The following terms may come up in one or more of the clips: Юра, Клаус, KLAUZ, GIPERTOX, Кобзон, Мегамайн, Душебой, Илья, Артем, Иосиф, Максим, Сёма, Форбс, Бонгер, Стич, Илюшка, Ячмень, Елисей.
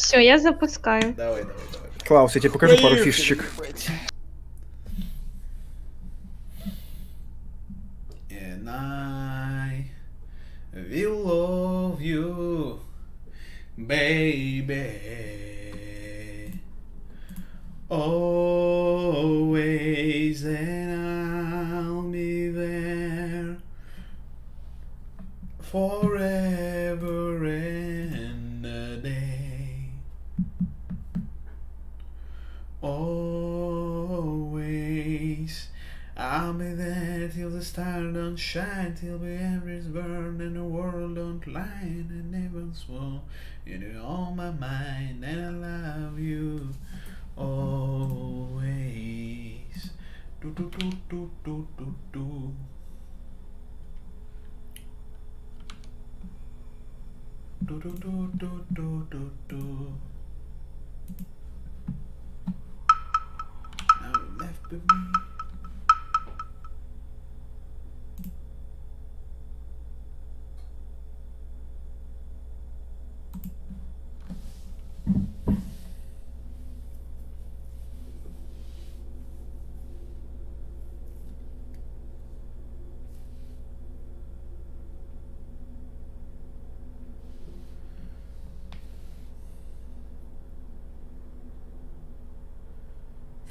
Все, я запускаю. Давай, давай, давай. Клаус, я тебе покажу пару фишечек. And I will love you, baby, always, and I'll be there forever and a day, always. I'll be there till the stars don't shine, till the embers burn and the world don't lie, and heaven's warm, and you're on my mind, and I love you always. Do do do do do do do. Do do do do do do do. Now you left behind.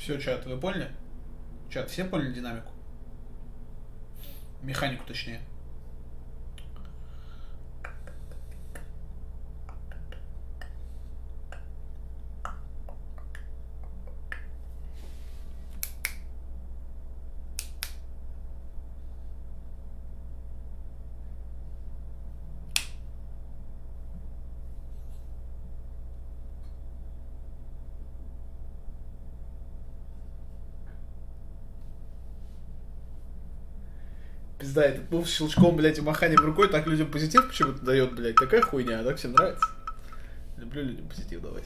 Все, чат, вы поняли? Чат, все поняли динамику? Механику, точнее. Да, этот мув с щелчком, блядь, и маханием рукой так людям позитив почему-то дает, блядь. Такая хуйня, а так всем нравится. Люблю людям позитив давать.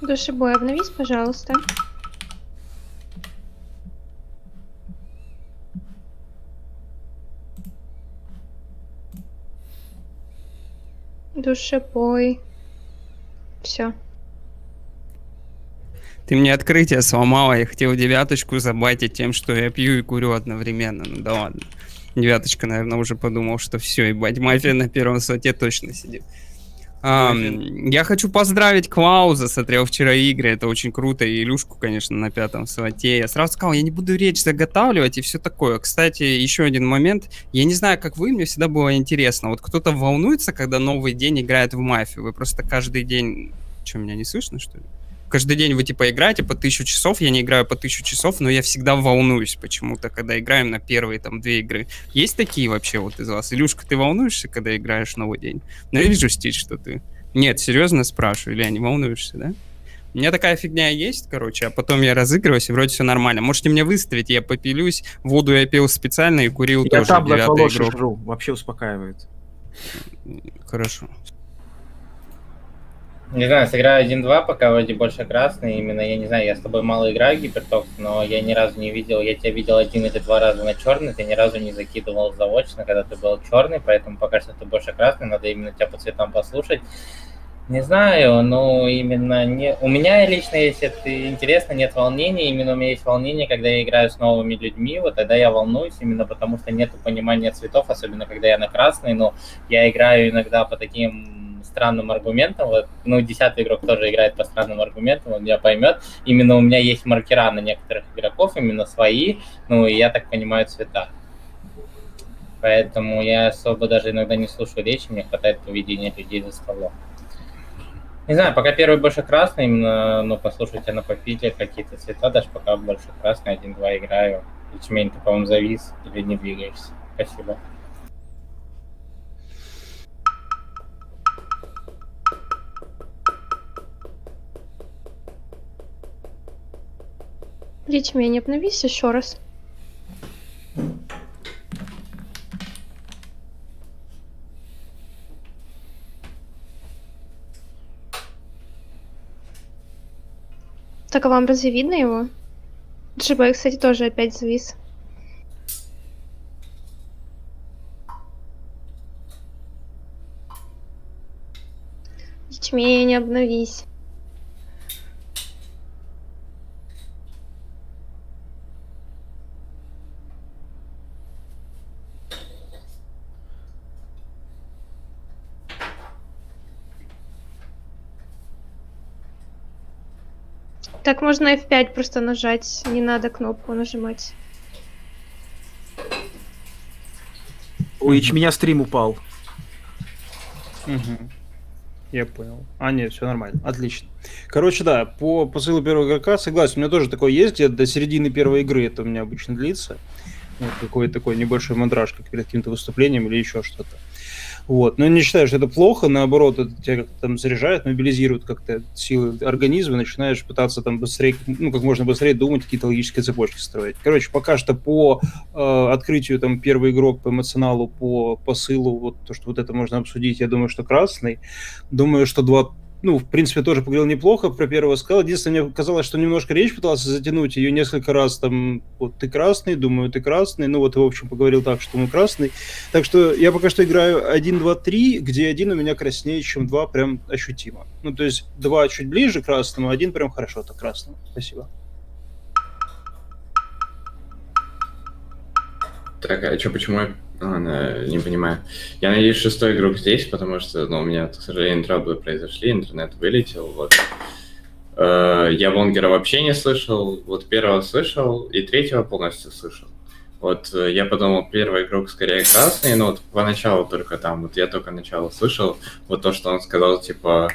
Душебой, обновись, пожалуйста. Душебой. Все. Ты мне открытие сломала, я хотел девяточку забайтить тем, что я пью и курю одновременно. Ну да ладно. Девяточка, наверное, уже подумал, что все, ебать, мафия на первом слоте точно сидит. Я хочу поздравить Клауза, смотрел вчера игры, это очень круто, и Илюшку, конечно, на пятом слоте. Я сразу сказал, я не буду речь заготавливать и все такое. Кстати, еще один момент, я не знаю, как вы, мне всегда было интересно, вот кто-то волнуется, когда новый день играет в мафию, вы просто каждый день... Что, меня не слышно, что ли? Каждый день вы типа играете по 1000 часов, я не играю по 1000 часов, но я всегда волнуюсь почему-то, когда играем на первые там 2 игры. Есть такие вообще вот из вас? Илюшка, ты волнуешься, когда играешь новый день? Ну, я вижу, Стич, что ты... Нет, серьезно спрашиваю, Илья, не волнуешься, да? У меня такая фигня есть, короче, а потом я разыгрываюсь, и вроде все нормально. Можете мне выставить, я попилюсь, воду я пил специально и курил я тоже, 9-й игрок. Жру, вообще успокаивает. Хорошо. Не знаю, сыграю 1-2, пока вроде больше красный, именно, я не знаю, я с тобой мало играю, Гипертокс, но я ни разу не видел, я тебя видел 1 или 2 раза на черный, ты ни разу не закидывал заочно, когда ты был черный, поэтому пока что ты больше красный, надо именно тебя по цветам послушать. Не знаю, но именно не... у меня лично, если это интересно, нет волнения, именно у меня есть волнение, когда я играю с новыми людьми, вот тогда я волнуюсь, именно потому что нет понимания цветов, особенно когда я на красный, но я играю иногда по таким... странным аргументом, вот, ну, 10-й игрок тоже играет по странным аргументам, он меня поймет. Именно у меня есть маркера на некоторых игроков, именно свои, ну, и я так понимаю цвета. Поэтому я особо даже иногда не слушаю речи, мне хватает поведения людей за столом. Не знаю, пока первый больше красный, именно, ну, послушайте на попите какие-то цвета, даже пока больше красный, 1-2 играю. Ячмень, ты, по-моему, завис или не двигаешься. Спасибо. Ячмень, обновись еще раз. Так, а вам разве видно его? Душебой, кстати, тоже опять завис. Ячмень, обновись. Так можно F5 просто нажать, не надо кнопку нажимать. Ой, у меня стрим упал. Угу. Я понял. А, нет, все нормально. Отлично. Короче, да, по посылу первого игрока согласен. У меня тоже такое есть, где до середины первой игры это у меня обычно длится. Вот какой-то такой небольшой мандраж, как перед каким-то выступлением или еще что-то. Вот. Но не считаю, что это плохо, наоборот, это тебя как-то там заряжает, мобилизирует как-то силы организма, начинаешь пытаться там быстрее, ну, как можно быстрее думать, какие-то логические цепочки строить. Короче, пока что по открытию там первый игрок, по эмоционалу, по посылу, вот то, что вот это можно обсудить, я думаю, что красный. Думаю, что два... Ну, в принципе, тоже поговорил неплохо, про первого сказал. Единственное, мне казалось, что немножко речь пытался затянуть, ее несколько раз там, вот ты красный, думаю, ты красный, ну вот, в общем, поговорил так, что мы красный. Так что я пока что играю 1, 2, 3, где 1 у меня краснее, чем 2, прям ощутимо. Ну, то есть 2 чуть ближе к красному, 1 прям хорошо, так красному. Спасибо. Так, а что, почему я... не понимаю. Я надеюсь, шестой игрок здесь, потому что, ну, у меня, к сожалению, траблы произошли, интернет вылетел, вот. Я Бонгера вообще не слышал, вот первого слышал, и третьего полностью слышал. Вот я подумал, первый игрок скорее красный, но вот поначалу только там, вот я только начало слышал, вот то, что он сказал, типа,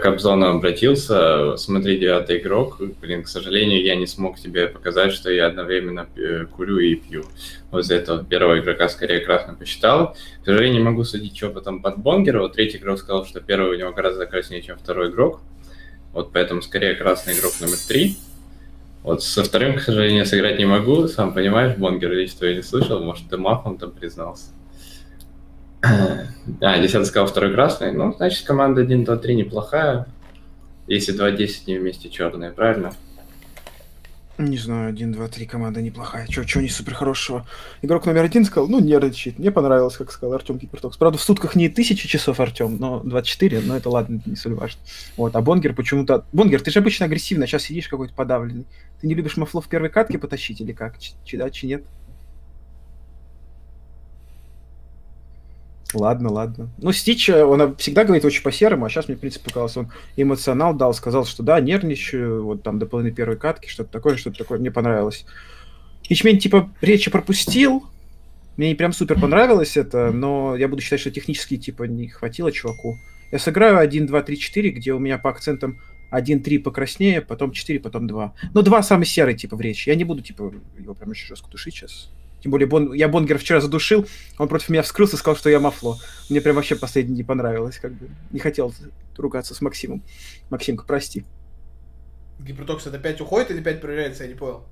Кобзону обратился, смотри, 9-й игрок, блин, к сожалению, я не смог тебе показать, что я одновременно курю и пью. Вот за этого первого игрока скорее красным посчитал. К сожалению, не могу судить, что потом под Бонгера. Вот третий игрок сказал, что первый у него гораздо краснее, чем второй игрок. Вот поэтому скорее красный игрок номер 3. Вот со вторым, к сожалению, сыграть не могу. Сам понимаешь, Бонгер, лично твоего не слышал, может, ты мафом там признался. А, 10 сказал, второй красный. Ну, значит, команда 1, 2, 3 неплохая. Если 2, 10 не вместе черные, правильно? Не знаю, 1, 2, 3 команда неплохая. Чего не супер хорошего? Игрок номер 1 сказал, ну, нервничает. Мне понравилось, как сказал Артем Кипертокс. Правда, в сутках не 1000 часов, Артем, но 24, но это ладно, это не столь важно. Вот, а Бонгер почему-то... Бонгер, ты же обычно агрессивно, сейчас сидишь какой-то подавленный. Ты не любишь мафло в первой катке потащить или как? Чи нет? Ладно, ладно. Ну, Стич, он всегда говорит очень по-серому, а сейчас мне, в принципе, показалось, он эмоционал дал, сказал, что да, нервничаю, вот там до половины первой катки, что-то такое, мне понравилось. Ячмень, типа, речи пропустил, мне прям супер понравилось это, но я буду считать, что технически, типа, не хватило чуваку. Я сыграю 1, 2, 3, 4, где у меня по акцентам 1, 3 покраснее, потом 4, потом 2. Но 2 самый серый, типа, в речи. Я не буду, типа, его прям очень жестко душить сейчас. Тем более, я Бонгера вчера задушил, он против меня вскрылся и сказал, что я мафло. Мне прям вообще последний не понравилось, как бы. Не хотел ругаться с Максимом. Максимка, прости. Гипертокс, это 5 уходит или 5 проверяется? Я не понял.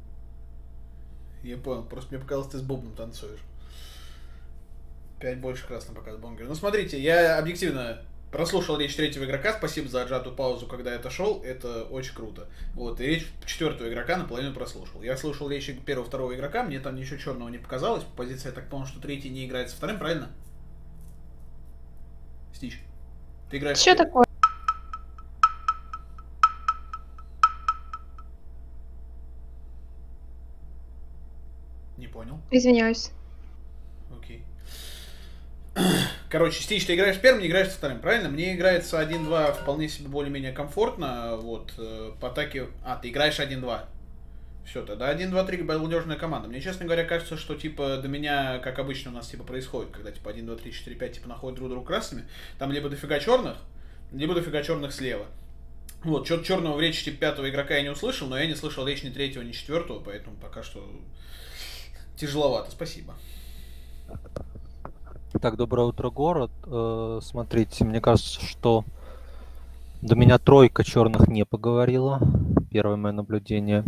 Я понял, просто мне показалось, ты с Бобом танцуешь. 5 больше красного пока с Бонгера. Ну, смотрите, я объективно прослушал речь третьего игрока, спасибо за отжатую паузу, когда я отошел, это очень круто. Вот, и речь четвертого игрока наполовину прослушал. Я слушал речь первого, второго игрока, мне там ничего черного не показалось. По позиции, я так понял, что третий не играет со вторым, правильно? Стич, ты играешь... Что такое? Не понял. Извиняюсь. Окей. Короче, Стич, ты играешь первым, не играешь со вторым, правильно? Мне играется 1-2 вполне себе более-менее комфортно, вот, по атаке... А, ты играешь 1-2. Все, тогда 1-2-3 балдежная команда. Мне, честно говоря, кажется, что, типа, до меня, как обычно у нас, типа, происходит, когда, типа, 1-2-3-4-5, типа, находят друг друга красными, там либо дофига черных слева. Вот, что-то черного в речи, типа, пятого игрока я не услышал, но я не слышал речь ни третьего, ни четвертого, поэтому пока что тяжеловато. Спасибо. Так, доброе утро, город. Смотрите, мне кажется, что до меня тройка черных не поговорила. Первое мое наблюдение.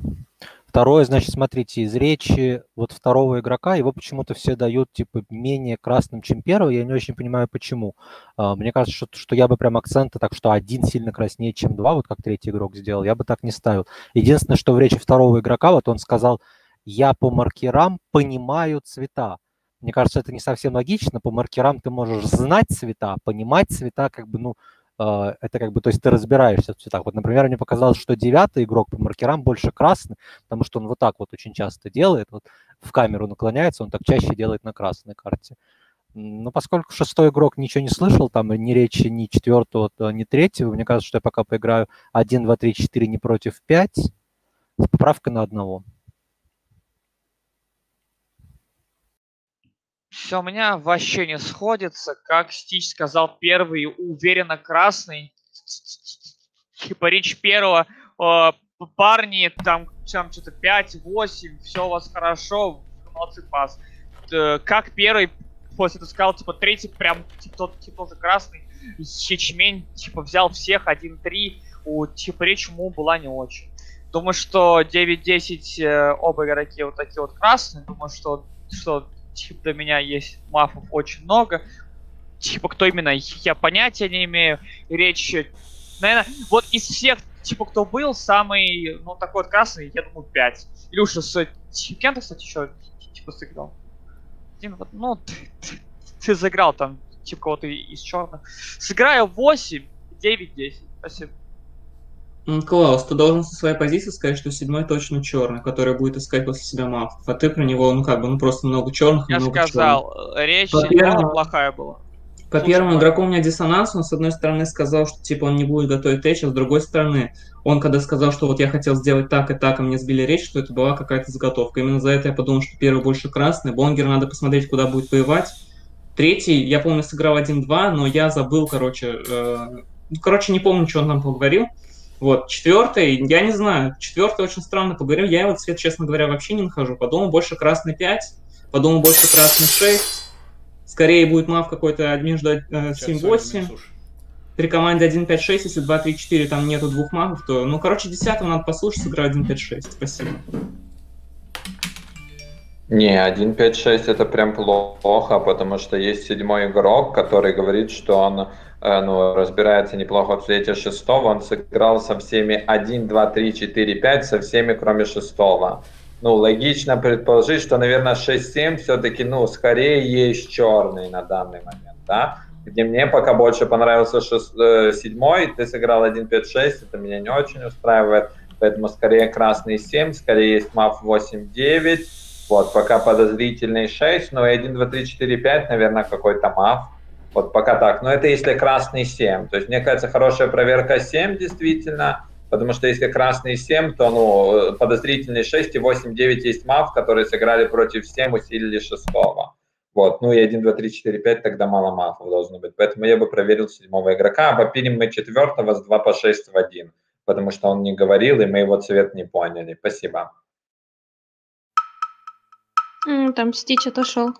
Второе, значит, смотрите, из речи вот второго игрока, его почему-то все дают, типа, менее красным, чем первый. Я не очень понимаю, почему. Мне кажется, что я бы прям акцента, так что 1 сильно краснее, чем 2, вот как третий игрок сделал, я бы так не ставил. Единственное, что в речи второго игрока, вот он сказал, я по маркерам понимаю цвета. Мне кажется, это не совсем логично. По маркерам ты можешь знать цвета, понимать цвета, как бы, ну, это как бы, то есть ты разбираешься в цветах. Вот, например, мне показалось, что 9-й игрок по маркерам больше красный, потому что он вот так вот очень часто делает, вот в камеру наклоняется, он так чаще делает на красной карте. Но поскольку 6-й игрок ничего не слышал, там ни речи, ни 4-го, ни 3-го, мне кажется, что я пока поиграю 1, 2, 3, 4, не против 5, с поправкой на 1. Все, у меня вообще не сходится. Как Стич сказал, первый уверенно красный. Типа речь первого. Парни, там что-то 5-8, все у вас хорошо, молодцы, пас. Как первый, после этого сказал, типа третий, прям тот типа уже красный. Ячмень, типа взял всех 1-3. Типа речь ему была не очень. Думаю, что 9-10 оба игроки вот такие вот красные. Думаю, что типа для меня есть мафов очень много. Типа кто именно, я понятия не имею. Речь, наверное, вот из всех, типа кто был, самый, ну такой вот красный, я думаю, 5. Илюша с кем-то, кстати, еще типа сыграл. Ну, ты заиграл там, типа кого-то из черных. Сыграю 8, 9, 10. Спасибо. Клаус, ты должен со своей позиции сказать, что 7-й точно черный, который будет искать после себя мафов. А ты про него, ну как бы, ну просто много черных, я много сказал, черных. Речь плохая была. По первому игроку у меня диссонанс, он с одной стороны сказал, что типа он не будет готовить речь, а с другой стороны, он когда сказал, что вот я хотел сделать так и так, а мне сбили речь, что это была какая-то заготовка. Именно за это я подумал, что первый больше красный, Бонгер надо посмотреть, куда будет воевать. Третий, я помню, сыграл 1-2, но я забыл, короче, не помню, что он там поговорил. Вот, 4-й, я не знаю, 4-й очень странно поговорил, я его цвет, честно говоря, вообще не нахожу. Подумал, больше красный 5, подумал, больше красный 6. Скорее будет мав какой-то между 7-8. При команде 1-5-6, если 2-3-4 там нету двух мавов, то... Ну, короче, 10-го надо послушать, сыграть 1-5-6. Спасибо. Не, 1-5-6 это прям плохо, потому что есть 7-й игрок, который говорит, что он разбирается неплохо в цвете 6-го. Он сыграл со всеми 1-2-3-4-5, со всеми, кроме 6-го. Ну, логично предположить, что, наверное, 6-7 все-таки, ну, скорее есть черный на данный момент, да? Где мне пока больше понравился 7-й, ты сыграл 1-5-6, это меня не очень устраивает, поэтому скорее красный 7, скорее есть маф 8-9, вот, пока подозрительный 6, ну, и 1-2-3-4-5, наверное, какой-то маф, вот, пока так, но это если красный 7, то есть, мне кажется, хорошая проверка 7, действительно, потому что если красный 7, то ну, подозрительный 6 и 8-9 есть маф, которые сыграли против 7, усилили 6-го. Вот. Ну и 1, 2, 3, 4, 5, тогда мало мафов должно быть. Поэтому я бы проверил 7-го игрока, а попилим мы 4-го с 2 по 6 в 1, потому что он не говорил, и мы его цвет не поняли. Спасибо. Там Стич отошел.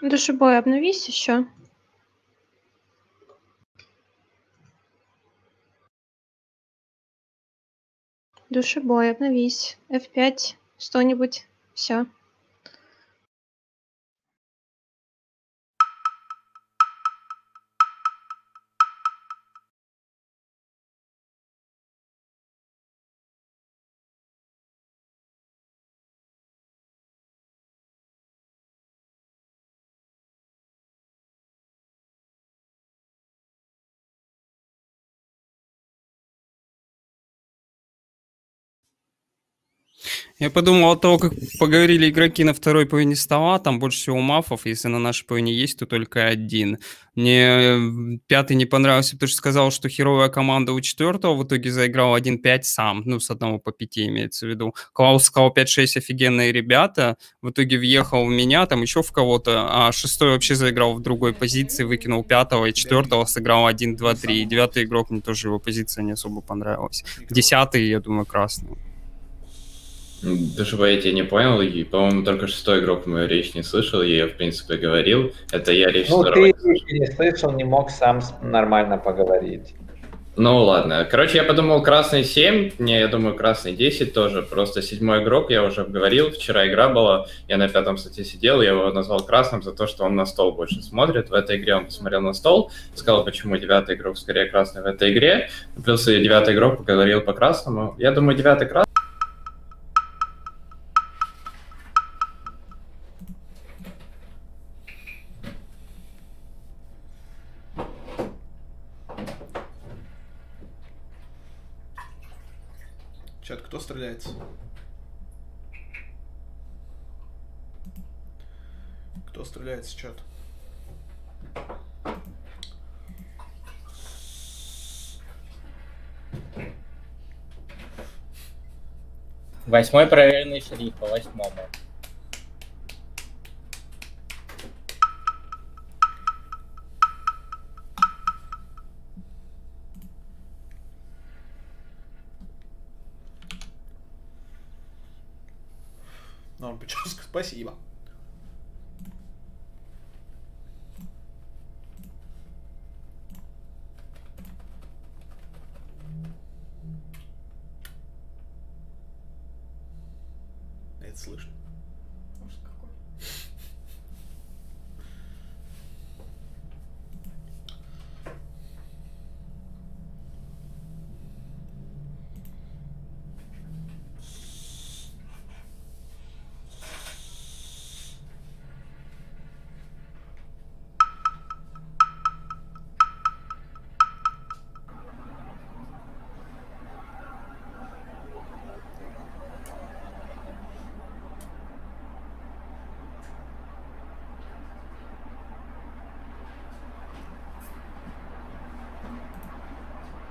Душебой, обновись еще. Душебой, обновись. F5, что-нибудь, все. Я подумал от того, как поговорили игроки на второй половине стола, там больше всего мафов, если на нашей половине есть, то только 1. Мне 5-й не понравился, потому что сказал, что херовая команда у 4-го в итоге заиграла 1-5 сам, ну, с 1 по 5 имеется в виду. Клаус сказал 5-6 офигенные ребята, в итоге въехал в меня, там еще в кого-то, а 6-й вообще заиграл в другой позиции, выкинул 5-го и 4-го, сыграл 1-2-3, и 9-й игрок, мне тоже его позиция не особо понравилась. 10-й, я думаю, красный. Душебой, я тебя не понял, и, по-моему, только 6-й игрок мою речь не слышал, я ее, в принципе, говорил, это я речь... Ну, ты не слышал, не мог сам нормально поговорить. Ну, ладно. Короче, я подумал, красный 7, не, я думаю, красный 10 тоже, просто 7-й игрок, я уже говорил, вчера игра была, я на 5-м статье сидел, я его назвал красным за то, что он на стол больше смотрит, в этой игре он посмотрел на стол, сказал, почему 9-й игрок скорее красный в этой игре, плюс и 9-й игрок поговорил по красному, я думаю, 9-й красный. Чат, кто стреляется? Кто стреляется, чат? Восьмой проверенный шрифт по восьмому. Норм, прическа, спасибо. Слышно. Может, какой?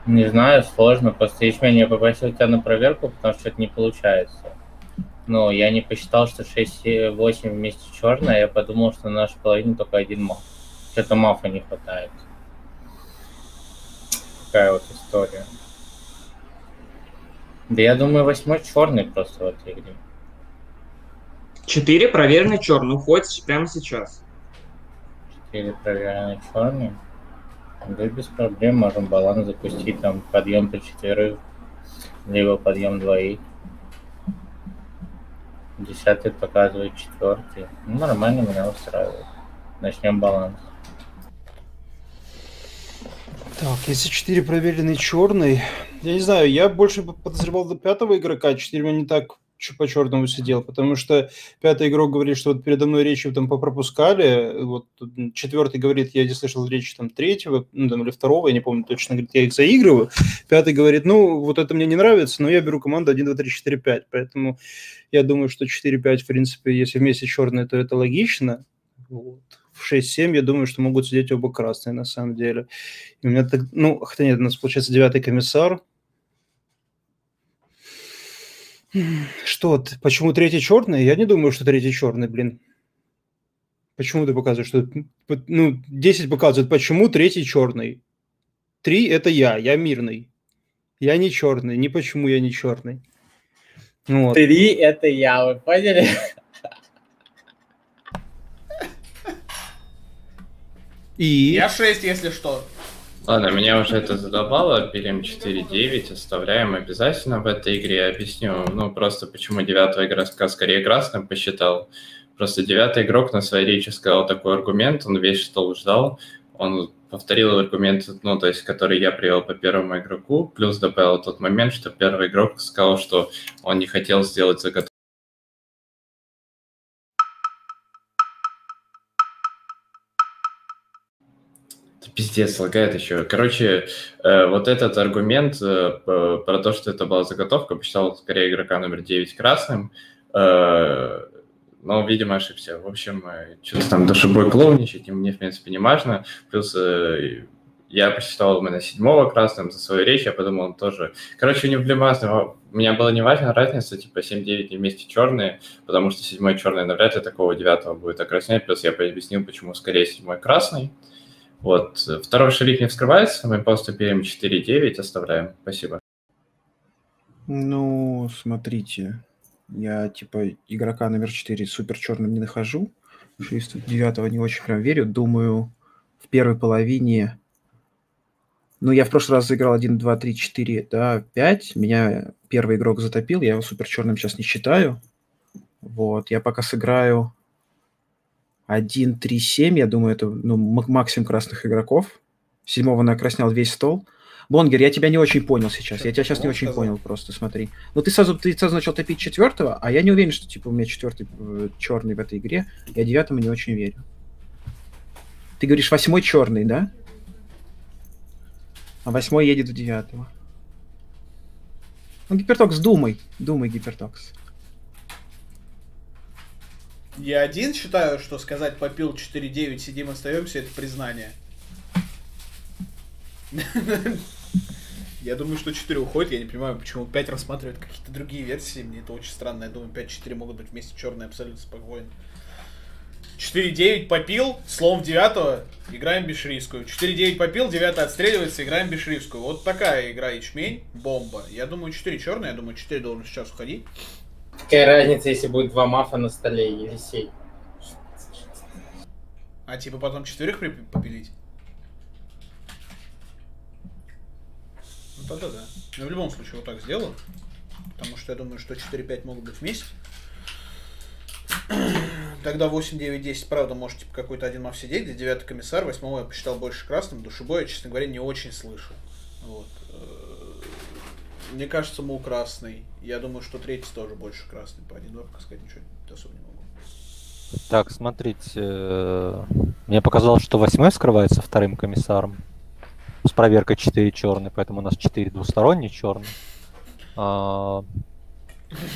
Не знаю, сложно. Просто Ячмень, я попросил тебя на проверку, потому что это не получается. Ну, я не посчитал, что 6-8 вместе черное, я подумал, что на нашу половину только один маф. Что-то мафа не хватает. Такая вот история. Да я думаю, 8 черный просто в этой игре. 4 проверенный черный, уходит прямо сейчас. 4 проверенный черный. Да без проблем, можем баланс запустить, там подъем по четверых, либо подъем двоих. Десятый показывает четвертый. Ну, нормально, меня устраивает. Начнем баланс. Так, если 4 проверенный черный, я не знаю, я больше подозревал до 5-го игрока, 4 не так по черному сидел, потому что 5-й игрок говорит, что вот передо мной речи там попропускали, вот 4-й говорит, я не слышал речи там 3-го, ну, там, или 2-го, я не помню точно, говорит, я их заигрываю, 5-й говорит, ну, вот это мне не нравится, но я беру команду 1, 2, 3, 4, 5, поэтому я думаю, что 4, 5, в принципе, если вместе черные, то это логично, вот. В 6-7, я думаю, что могут сидеть оба красные, на самом деле. И у меня так, ну, хотя нет, у нас получается 9-й комиссар. Что? Почему 3-й черный? Я не думаю, что 3-й черный, блин. Почему ты показываешь? Что... Ну, 10 показывает, почему 3-й черный. 3 – это я мирный. Я не черный, ни почему я не черный. Вот. 3 – это я, вы поняли? И... Я 6, если что. Ладно, меня уже это задолбало, берем 4-9, оставляем обязательно в этой игре, я объясню, ну, просто почему 9-й игрока скорее красным посчитал, просто 9-й игрок на своей речи сказал такой аргумент, он весь стол ждал, он повторил аргумент, ну, то есть, который я привел по первому игроку, плюс добавил тот момент, что первый игрок сказал, что он не хотел сделать заготовку. Пиздец, лагает еще. Короче, вот этот аргумент про то, что это была заготовка, посчитал скорее игрока номер 9 красным, но, видимо, ошибся. В общем, что-то там Душебой клоуничать, и мне, в принципе, не важно. Плюс я посчитал именно 7-го красным за свою речь, я подумал, он тоже... Короче, не влюбляться, у меня было не важно разница, типа 7-9 не вместе черные, потому что 7-й черный навряд ли такого 9-го будет окраснять, плюс я пояснил, почему скорее 7-й красный. Вот, второй шарик не вскрывается, мы просто берем 4-9, оставляем. Спасибо. Ну, смотрите, я, типа, игрока номер 4 супер черным не нахожу. 6-9 не очень прям верю. Думаю, в первой половине... Ну, я в прошлый раз заиграл 1, 2, 3, 4, да, 5. Меня первый игрок затопил, я его супер черным сейчас не считаю. Вот, я пока сыграю... 1-3-7, я думаю, это ну, максимум красных игроков. 7-го накраснял весь стол. Бонгер, я тебя не очень понял сейчас. Я тебя сейчас не очень понял просто, смотри. Ну, ты сразу начал топить 4-го, а я не уверен, что типа у меня 4-й черный в этой игре. Я 9-му не очень верю. Ты говоришь, 8-й черный, да? А 8-й едет в 9-го. Ну, Гипертокс, думай. Думай, Гипертокс. Я один считаю, что сказать попил 4-9, сидим, остаемся, это признание. Я думаю, что 4 уходит, я не понимаю, почему 5 рассматривают какие-то другие версии, мне это очень странно, я думаю, 5-4 могут быть вместе черные абсолютно спокойно. 4-9 попил, слом 9, играем бешрийскую. 4-9 попил, 9 отстреливается, играем бешрийскую. Вот такая игра Ячмень, бомба. Я думаю, 4 черные, я думаю, 4 должен сейчас уходить. Какая разница, если будет 2 мафа на столе и Елисей? А типа потом 4-х попилить? Ну тогда да. Но в любом случае вот так сделаю. Потому что я думаю, что 4-5 могут быть вместе. Тогда 8-9-10, правда, можете типа, какой-то один маф сидеть, где 9 комиссар, 8 я посчитал больше красным, душебой я, честно говоря, не очень слышал. Вот. Мне кажется, мул красный. Я думаю, что третий тоже больше красный. По 1-2, пока сказать, ничего особо не могу. Так, смотрите. Мне показалось, что 8 скрывается вторым комиссаром. С проверкой 4 черный, поэтому у нас 4 двусторонний черный.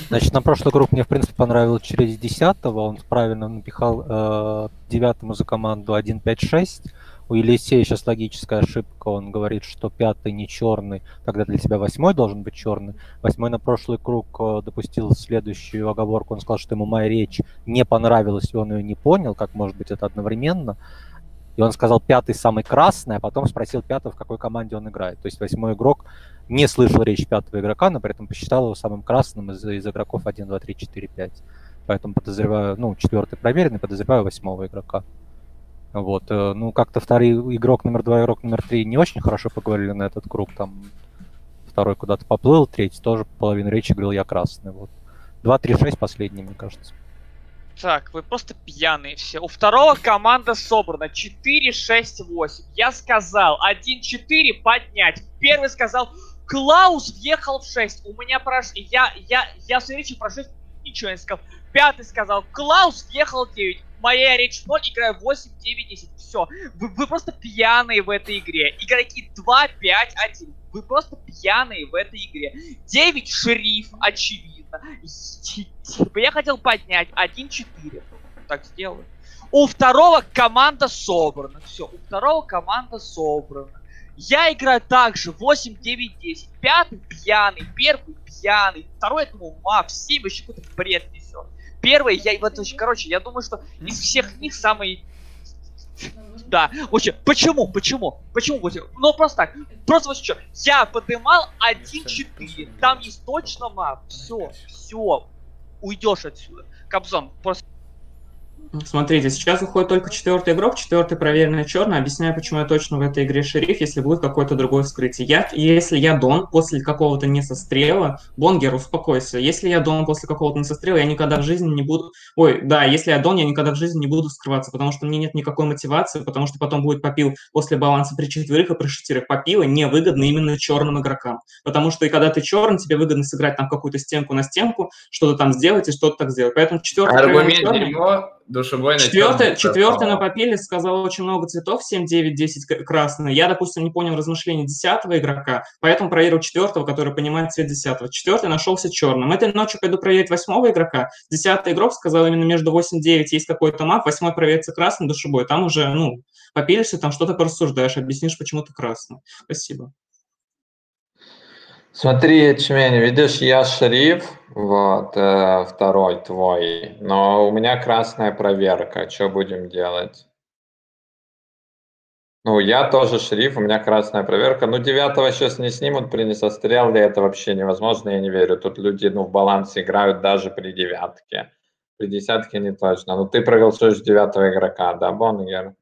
Значит, на прошлый круг мне, в принципе, понравилось через 10-го. Он правильно напихал 9-му за команду 1-5-6. У Елисея сейчас логическая ошибка. Он говорит, что 5-й не черный, тогда для тебя 8-й должен быть черный. 8-й на прошлый круг допустил следующую оговорку. Он сказал, что ему моя речь не понравилась, и он ее не понял, как может быть это одновременно. И он сказал, 5-й самый красный, а потом спросил 5-го, в какой команде он играет. То есть 8-й игрок не слышал речь 5-го игрока, но при этом посчитал его самым красным из игроков 1, 2, 3, 4, 5. Поэтому подозреваю, ну, 4-й проверенный, подозреваю 8-го игрока. Вот, ну, как-то второй игрок номер 2, игрок номер 3 не очень хорошо поговорили на этот круг. Там второй куда-то поплыл, третий тоже половину речи говорил, я красный. Вот. 2, 3, 6 последний, мне кажется. Так, вы просто пьяные все. У второго команда собрана 4, 6, 8. Я сказал 1, 4 поднять. Первый сказал, Клаус въехал в 6. У меня прошло... Я всю речь про 6 ничего не сказал. Пятый сказал, Клаус въехал в 9. Моя речь 0, играю 8, 9, 10. Все. Вы просто пьяные в этой игре. Игроки 2, 5, 1. Вы просто пьяные в этой игре. 9 шериф, очевидно. Я хотел поднять 1-4. Так сделаю. У второго команда собрана. Все, у второго команда собрана. Я играю также 8, 9, 10. Пятый пьяный, первый пьяный. Второй этому мав, 7 вообще какой-то бред несет. Первый, я, вот, короче, я думаю, что из всех них самый... Да, вообще, почему, ну просто так, просто вот что, я поднимал 1-4, там есть точно мап, все, уйдешь отсюда, Кобзон, просто... Смотрите, сейчас уходит только 4-й игрок, 4-й проверенный черный. Объясняю, почему я точно в этой игре шериф, если будет какое-то другое вскрытие. Если я дон после какого-то несострела, Бонгер, успокойся. Если я дон после какого-то несострела, я никогда в жизни не буду... Ой, да, если я дон, я никогда в жизни не буду вскрываться, потому что мне нет никакой мотивации, потому что потом будет попил после баланса при 4-х и при 6-х. Попилы невыгодно именно черным игрокам. Потому что и когда ты черный, тебе выгодно сыграть там какую-то стенку на стенку, что-то там сделать и что-то так сделать. Поэтому 4-й... Четвертый на попиле сказал очень много цветов, 7, 9, 10 красный. Я, допустим, не понял размышлений 10-го игрока, поэтому проверил 4-го, который понимает цвет 10-го. 4-й нашелся черным. Этой ночью пойду проверить 8-го игрока. 10-й игрок сказал именно между 8 и 9 есть какой-то мап, 8-й проверится красным, душебой. Там уже, ну, попилишься, там что-то порассуждаешь, объяснишь, почему ты красный. Спасибо. Смотри, Ячмень, видишь, я шериф, вот, второй твой, но у меня красная проверка, что будем делать? Ну, я тоже шериф, у меня красная проверка, ну, 9-го сейчас не снимут, при несостреле это вообще невозможно, я не верю, тут люди, ну, в баланс играют даже при 9-ке, при 10-ке не точно, ну, ты проголосуешь 9-го игрока, да, Бонгер?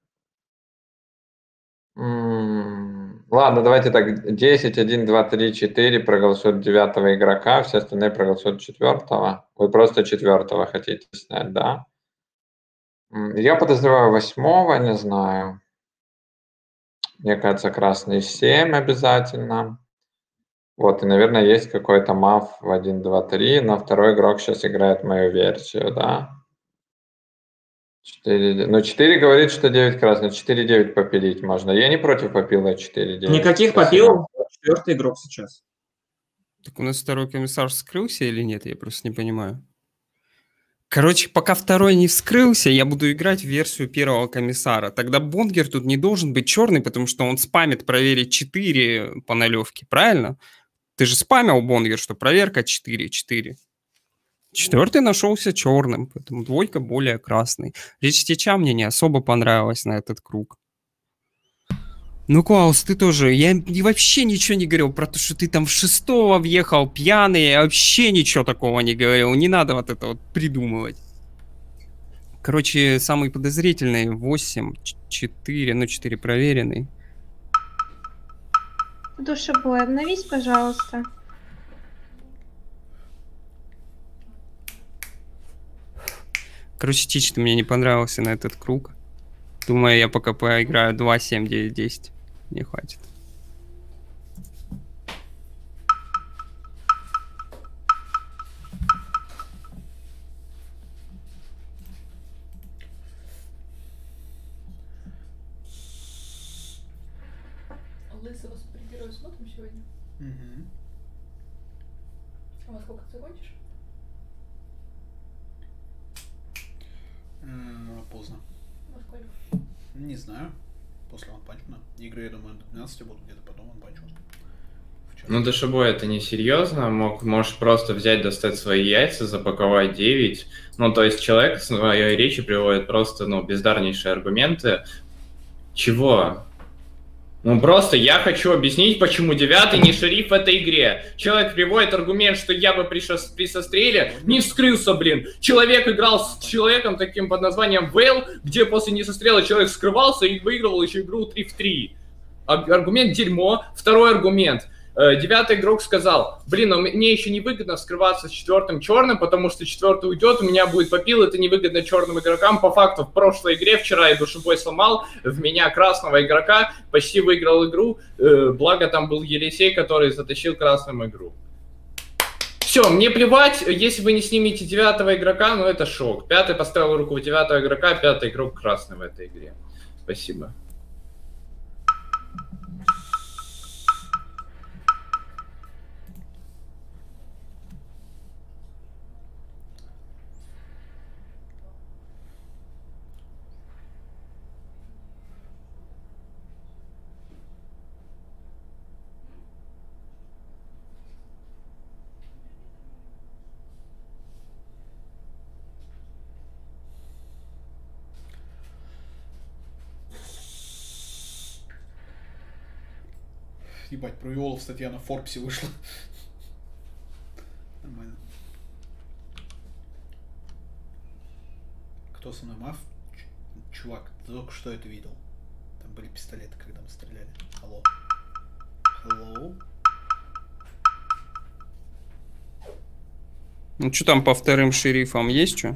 Ладно, давайте так, 10, 1, 2, 3, 4 проголосуют 9-го игрока, все остальные проголосуют 4-го. Вы просто 4-го хотите снять, да? Я подозреваю 8-го, не знаю. Мне кажется, красный 7 обязательно. Вот, и, наверное, есть какой-то маф в 1, 2, 3, но второй игрок сейчас играет мою версию, да? 4, ну, 4 говорит, что 9 красный, 4-9 попилить можно. Я не против попила 4-9. Никаких попилов, 4-й игрок сейчас. Так у нас второй комиссар вскрылся или нет? Я просто не понимаю. Короче, пока второй не вскрылся, я буду играть в версию первого комиссара. Тогда Бонгер тут не должен быть черный, потому что он спамит проверить 4 по налевке, правильно? Ты же спамил, Бонгер, что проверка 4-4. Четвертый нашелся черным, поэтому двойка более красный. Речь Стича мне не особо понравилась на этот круг. Ну, Клаус, ты тоже... Я вообще ничего не говорил про то, что ты там в 6-го въехал пьяный. Я вообще ничего такого не говорил. Не надо вот это вот придумывать. Короче, самый подозрительный 8, 4, ну 4 проверенный. Душебой, обновись, пожалуйста. Короче, Тич, ты мне не понравился на этот круг. Думаю, я пока поиграю 2, 7, 9, 10. Не хватит. Лысого супергероя смотрим сегодня? Угу. А во сколько ты хочешь? Поздно. Во сколько? Не знаю. После анпанчена. Игры, я думаю, до 12 будут, где-то потом анпанчу. Ну, Душебой, это не серьезно. Можешь просто взять, достать свои яйца, запаковать 9. Ну, то есть человек в своей речи приводит просто, ну, бездарнейшие аргументы. Чего? Ну, просто я хочу объяснить, почему 9-й не шериф в этой игре. Человек приводит аргумент, что я бы при состреле не вскрылся, блин. Человек играл с человеком таким под названием Вейл, где после несострела человек скрывался и выигрывал еще игру 3 в 3. Аргумент дерьмо. Второй аргумент. 9-й игрок сказал: блин, но мне еще невыгодно вскрываться с 4-м черным, потому что 4-й уйдет, у меня будет попил, это невыгодно черным игрокам. По факту в прошлой игре вчера я Душебой сломал, в меня красного игрока, почти выиграл игру, благо там был Елисей, который затащил красным игру. Все, мне плевать, если вы не снимете 9-го игрока, ну это шок. 5-й поставил руку у 9-го игрока, 5-й игрок красный в этой игре. Спасибо. Ебать, про Иолов статья на Форбсе вышла. Нормально. Кто со мной маф? Чувак, ты только что это видел. Там были пистолеты, когда мы стреляли. Алло. Hello. Ну что там по вторым шерифам, есть что?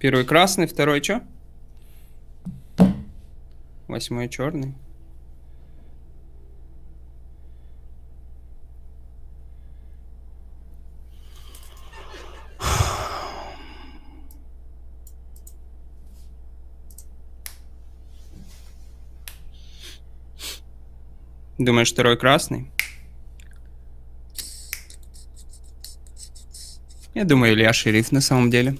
Первый красный, второй что? 8-й черный. Думаешь, второй красный? Я думаю, Илья шериф на самом деле.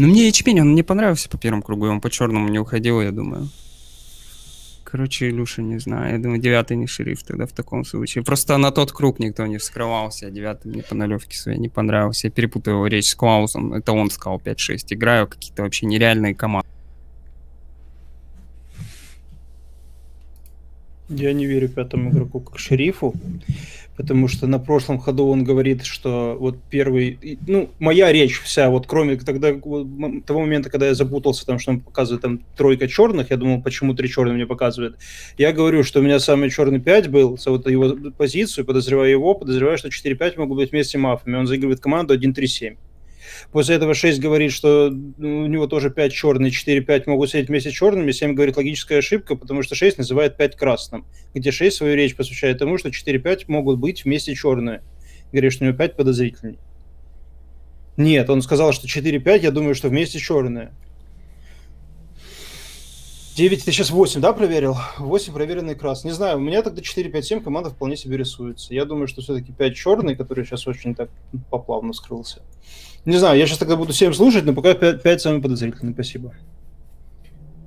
Но мне Ячмень, он мне понравился по первому кругу, и он по черному не уходил, я думаю. Короче, Илюша, не знаю, я думаю, 9-й не шериф тогда в таком случае. Просто на тот круг никто не вскрывался, а 9-й мне по налевке своей не понравился. Я перепутал его речь с Клаусом, это он сказал 5-6. Играю какие-то вообще нереальные команды. Я не верю 5-му игроку как шерифу, потому что на прошлом ходу он говорит, что вот первый... Ну, моя речь вся, вот кроме тогда, того момента, когда я запутался, там, что он показывает там 3 черных, я думал, почему 3 черных мне показывают. Я говорю, что у меня самый черный 5 был, за вот его позицию, подозреваю его, подозреваю, что 4-5 могут быть вместе мафами. Он заигрывает команду 1-3-7. После этого 6 говорит, что у него тоже 5 черные, 4-5 могут сидеть вместе с черными, 7 говорит логическая ошибка, потому что 6 называет 5 красным, где 6 свою речь посвящает тому, что 4-5 могут быть вместе черные. Говорит, что у него 5 подозрительней. Нет, он сказал, что 4-5, я думаю, что вместе черные. 9, ты сейчас 8, да, проверил? 8 проверенный крас. Не знаю, у меня тогда 4, 5, 7 команда вполне себе рисуется. Я думаю, что все-таки 5 черный, который сейчас очень так поплавно скрылся. Не знаю, я сейчас тогда буду 7 слушать, но пока 5 самый подозрительный. Спасибо.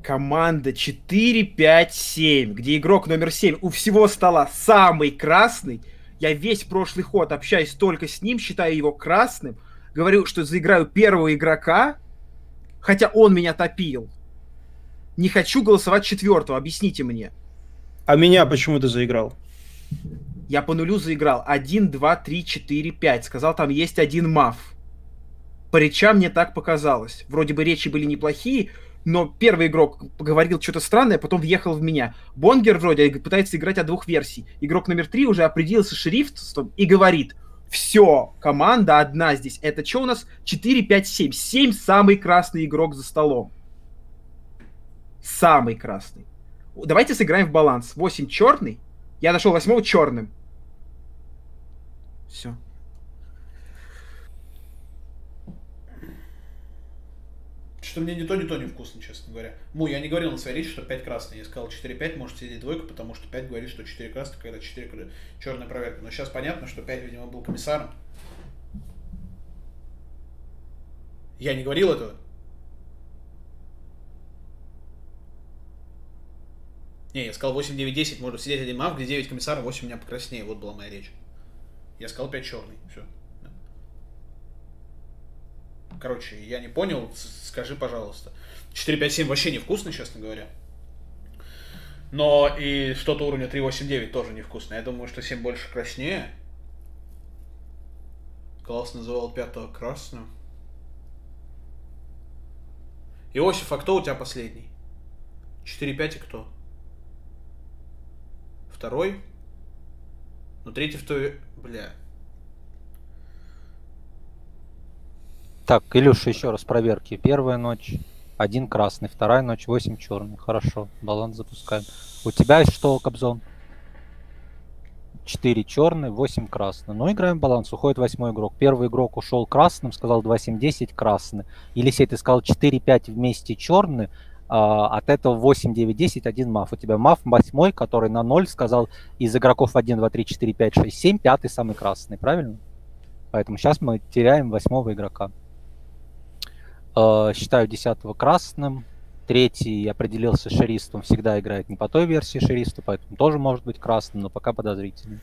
Команда 4, 5, 7, где игрок номер 7 у всего стола самый красный. Я весь прошлый ход общаюсь только с ним, считаю его красным. Говорю, что заиграю первого игрока, хотя он меня топил. Не хочу голосовать четвертого, объясните мне. А меня почему ты заиграл? Я по нулю заиграл. 1, 2, 3, 4, 5. Сказал, там есть один маф. По речам мне так показалось. Вроде бы речи были неплохие, но первый игрок говорил что-то странное, потом въехал в меня. Бонгер вроде пытается играть от двух версий. Игрок номер 3 уже определился шрифтом и говорит: все, команда одна здесь. Это что у нас? 4, 5, 7. 7 самый красный игрок за столом. Самый красный. Давайте сыграем в баланс. 8 черный. Я нашел 8 черным. Все. Что-то мне ни то невкусно, честно говоря. Ну, я не говорил на своей речи, что 5 красный. Я сказал 4-5, может сидеть двойка, потому что 5 говорит, что 4 красный, когда 4 черная проверка. Но сейчас понятно, что 5, видимо, был комиссаром. Я не говорил этого. Не, я сказал 8, 9, 10, может сидеть один мав, где 9 комиссаров, 8 у меня покраснее. Вот была моя речь. Я сказал 5 черный. Все. Короче, я не понял, скажи, пожалуйста. 4, 5, 7 вообще невкусно, честно говоря. Но и что-то уровня 3, 8, 9 тоже невкусно. Я думаю, что 7 больше краснее. Клаус называл 5 красным. Иосиф, а кто у тебя последний? 4, 5 и кто? Второй. Ну, третий в той... Бля. Так, Илюша, еще раз проверки. Первая ночь 1 красный, вторая ночь 8 черный. Хорошо, баланс запускаем. У тебя что, Кобзон? 4 черный, 8 красный. Ну, играем баланс, уходит 8 игрок. Первый игрок ушел красным, сказал 2, 7, 10 красный. Елисей, ты сказал 4, 5 вместе черный. От этого 8, 9, 10, 1 маф. У тебя маф 8, который на 0 сказал из игроков 1, 2, 3, 4, 5, 6, 7, 5 самый красный, правильно? Поэтому сейчас мы теряем 8 игрока. Считаю 10 красным. 3 определился шеристом, всегда играет не по той версии шериста, поэтому тоже может быть красным, но пока подозрительный.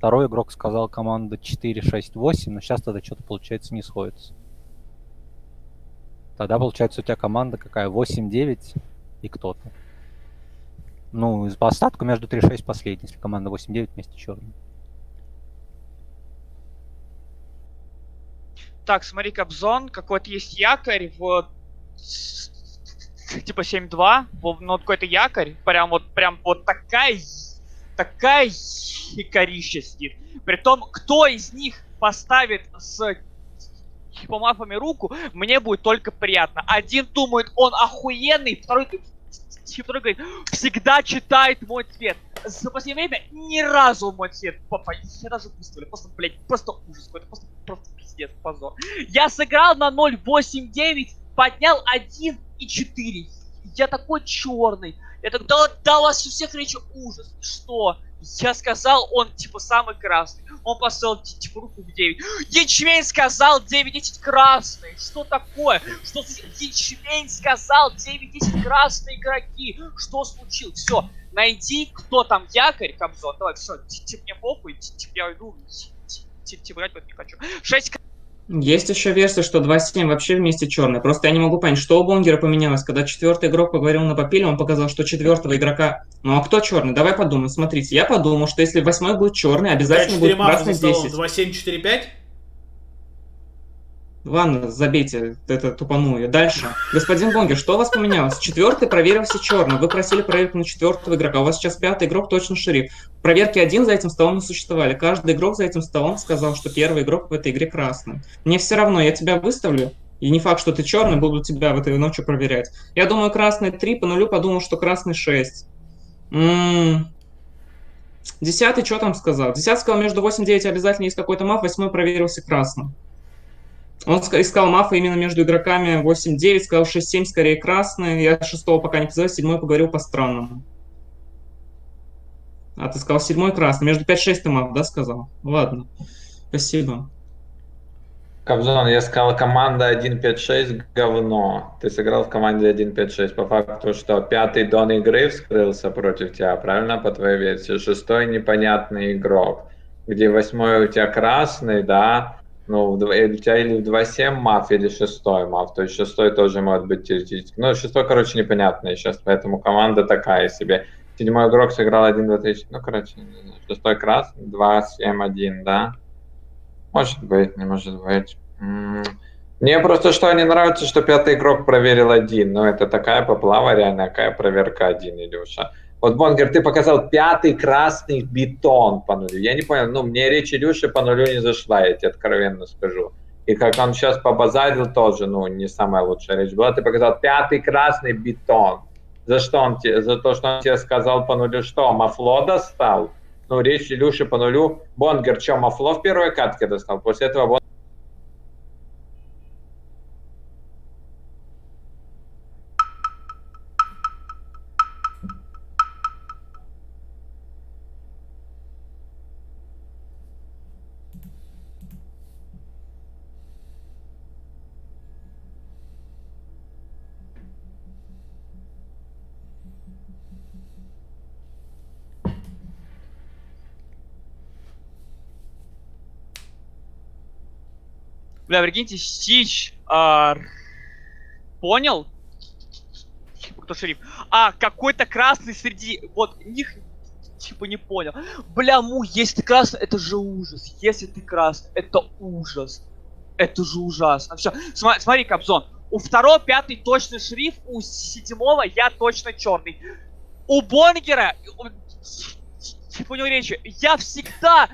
2 игрок сказал команда 4, 6, 8, но сейчас тогда что-то получается не сходится. Тогда, получается, у тебя команда какая? 8, 9 и кто-то. Ну, из остатка между 3, 6 последний, если команда 8, 9 вместе черный. Так, смотри, Кобзон, какой-то есть якорь, вот, типа 7-2, но какой-то якорь, прям вот такая якорища сидит. Притом, кто из них поставит с... по мафами руку, мне будет только приятно. Один думает, он охуенный, второй говорит, всегда читает мой цвет. За последнее время ни разу мой цвет, папа, я даже выставлю, просто, блядь, просто ужас какой-то, просто пиздец, позор. Я сыграл на 0,8,9, поднял 1 и 4. Я такой черный. Я так, да у вас у всех речи ужас, что? Я сказал, он, типа, самый красный. Он поставил, типа, руку в 9. Ячмень сказал 9-10 красный. Что такое? Что Ячмень сказал 9-10 красные игроки. Что случилось? Все, найди, кто там якорь, Кобзон. Давай, все, типа, мне похуй, типа, я уйду. Типа, брать вот не хочу. 6 красных. Есть еще версия, что 2-7 вообще вместе черный. Просто я не могу понять, что у Бонгера поменялось, когда 4-й игрок поговорил на попиле, он показал, что 4-го игрока... Ну а кто черный? Давай подумаем. Смотрите, я подумал, что если 8-й будет черный, обязательно будет красный 10. 2-7-4-5? Ладно, забейте, это тупаную. Дальше. Господин Бонгер, что у вас поменялось? 4-й проверился черный. Вы просили проверку на 4-го игрока. У вас сейчас 5-й игрок точно шериф. Проверки один за этим столом не существовали. Каждый игрок за этим столом сказал, что первый игрок в этой игре красный. Мне все равно, я тебя выставлю. И не факт, что ты черный, буду тебя в этой ночью проверять. Я думаю, красный 3, по нулю подумал, что красный 6. 10-й что там сказал? 10-й сказал, между 8 и 9 обязательно есть какой-то маф, 8-й проверился красным. Он искал мафа именно между игроками 8-9, сказал 6-7 скорее красный. Я 6-го пока не позвал, 7-й поговорил по-странному. А ты сказал 7-й красный. Между 5-6 ты маф, да, сказал? Ладно. Спасибо. Кобзон, я сказал, команда 1-5-6 говно. Ты сыграл в команде 1-5-6. По факту, что 5-й дон игры вскрылся против тебя, правильно, по твоей версии? 6-й непонятный игрок, где 8-й у тебя красный, да? Ну, у тебя или в 2.7 маф, или 6-й маф. То есть 6-й тоже может быть теоретически. Ну, 6-й, короче, непонятный сейчас, поэтому команда такая себе. 7-й игрок сыграл 1-2-3. Ну, короче, 6-й красный, 2-7-1, да? Может быть, не может быть. Мне просто что не нравится, что 5-й игрок проверил 1. Ну, это такая поплава, реально, такая проверка 1, Илюша. Вот, Бонгер, ты показал 5-й красный бетон по нулю. Я не понял, ну, мне речь Илюши по нулю не зашла, я тебе откровенно скажу. И как он сейчас побазарил тоже, ну, не самая лучшая речь была. Ты показал 5-й красный бетон. За что он тебе, за то, что он тебе сказал по нулю, что, мафло достал? Ну, речь Илюши по нулю. Бонгер, что, мафло в первой катке достал? После этого Бонгер... Бля, прикиньте, Стич понял, кто шериф, какой-то красный среди вот них, типа, не понял. Бля, если ты красный, это же ужас, если ты красный, это ужас, это же ужасно. Все, смотри, Кобзон, у 2-5 точно шериф, у 7-го я точно черный, у Бонгера, типа, у него речи, я всегда...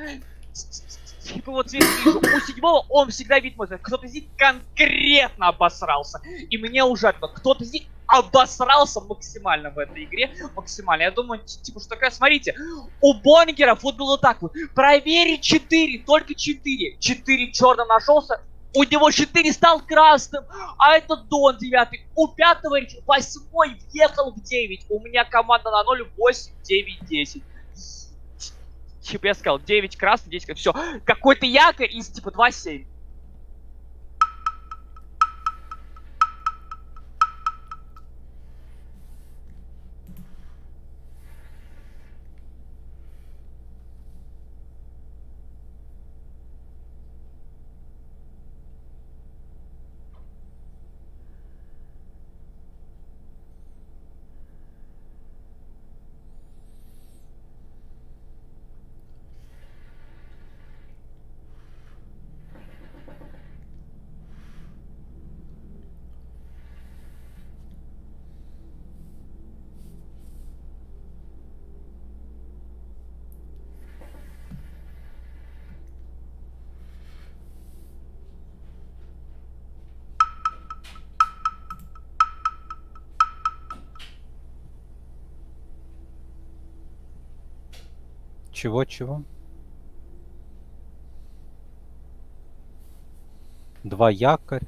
Типа вот здесь вижу, у 7-го он всегда видит, кто-то из них конкретно обосрался. И мне ужасно, кто-то из них обосрался максимально в этой игре, максимально. Я думаю, типа, что такая, смотрите, у Бонгера вот было так вот, проверить 4, только 4. 4 черным нашелся, у него 4 стал красным, а этот дон 9. У 5-го 8-й въехал в 9, у меня команда на 0, 8, 9, 10. Типа я сказал, 9 красный, 10 красный, все. Какой-то якорь из типа 2-7. Чего? 2 якорь.